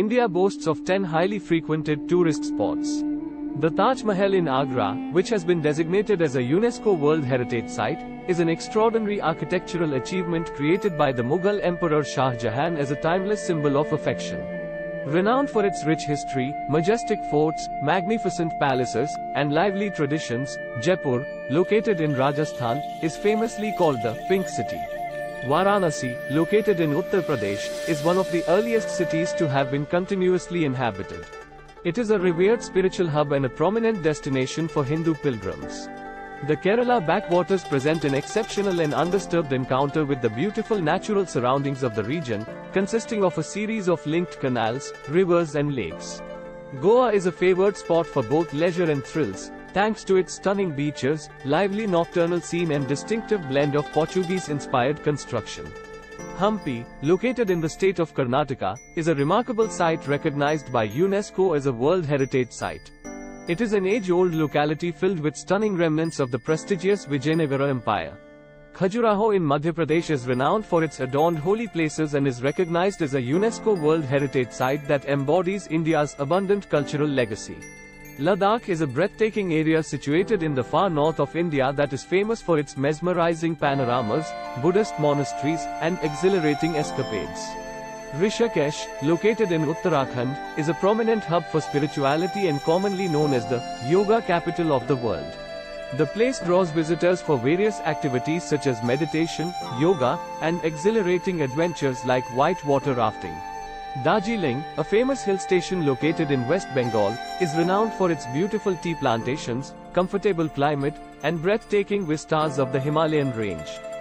India boasts of 10 highly frequented tourist spots. The Taj Mahal in Agra, which has been designated as a UNESCO World Heritage Site, is an extraordinary architectural achievement created by the Mughal Emperor Shah Jahan as a timeless symbol of affection. Renowned for its rich history, majestic forts, magnificent palaces, and lively traditions, Jaipur, located in Rajasthan, is famously called the Pink City. Varanasi, located in Uttar Pradesh, is one of the earliest cities to have been continuously inhabited. It is a revered spiritual hub and a prominent destination for Hindu pilgrims. The Kerala backwaters present an exceptional and undisturbed encounter with the beautiful natural surroundings of the region, consisting of a series of linked canals, rivers and lakes. Goa is a favored spot for both leisure and thrills, thanks to its stunning beaches, lively nocturnal scene and distinctive blend of Portuguese-inspired construction. Hampi, located in the state of Karnataka, is a remarkable site recognized by UNESCO as a World Heritage Site. It is an age-old locality filled with stunning remnants of the prestigious Vijayanagara Empire. Khajuraho in Madhya Pradesh is renowned for its adorned holy places and is recognized as a UNESCO World Heritage Site that embodies India's abundant cultural legacy. Ladakh is a breathtaking area situated in the far north of India that is famous for its mesmerizing panoramas, Buddhist monasteries, and exhilarating escapades. Rishikesh, located in Uttarakhand, is a prominent hub for spirituality and commonly known as the yoga capital of the world. The place draws visitors for various activities such as meditation, yoga, and exhilarating adventures like whitewater rafting. Darjeeling, a famous hill station located in West Bengal, is renowned for its beautiful tea plantations, comfortable climate, and breathtaking vistas of the Himalayan range.